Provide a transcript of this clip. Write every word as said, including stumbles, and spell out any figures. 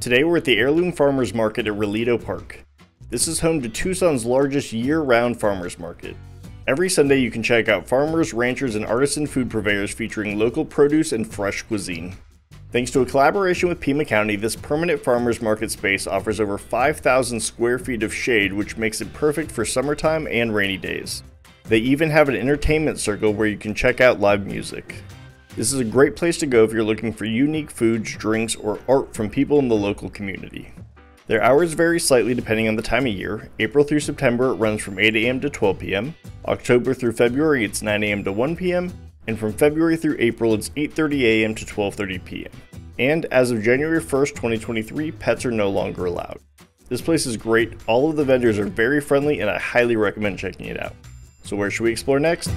Today we're at the Heirloom Farmers Market at Rillito Park. This is home to Tucson's largest year-round farmers market. Every Sunday you can check out farmers, ranchers, and artisan food purveyors featuring local produce and fresh cuisine. Thanks to a collaboration with Pima County, this permanent farmers market space offers over five thousand square feet of shade, which makes it perfect for summertime and rainy days. They even have an entertainment circle where you can check out live music. This is a great place to go if you're looking for unique foods, drinks, or art from people in the local community. Their hours vary slightly depending on the time of year. April through September, it runs from eight A M to twelve P M October through February, it's nine A M to one P M And from February through April, it's eight thirty A M to twelve thirty P M And as of January first, twenty twenty-three, pets are no longer allowed. This place is great. All of the vendors are very friendly, and I highly recommend checking it out. So where should we explore next?